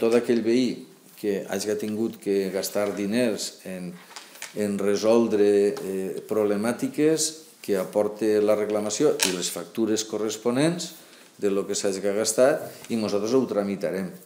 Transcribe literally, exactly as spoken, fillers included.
Tot aquell veí que hagi tingut que gastar diners en, en resoldre eh, problemàtiques, que aporte la reclamació i les factures corresponents de lo que s'hagi gastat i nosaltres ho tramitarem.